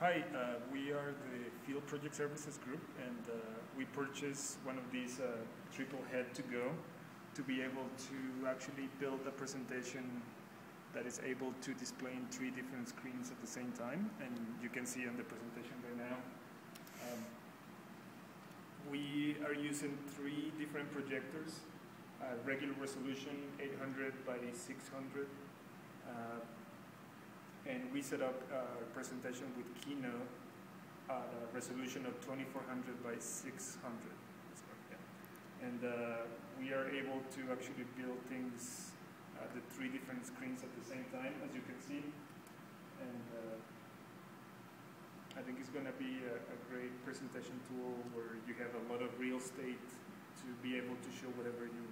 Hi, we are the Field Project Services Group, and we purchased one of these TripleHead2Go to be able to actually build a presentation that is able to display in three different screens at the same time, and you can see on the presentation right now. We are using three different projectors, regular resolution 800 by 600, and we set up a presentation with Keynote at a resolution of 2400 by 600. And we are able to actually build things at the three different screens at the same time, as you can see. And I think it's going to be a great presentation tool where you have a lot of real estate to be able to show whatever you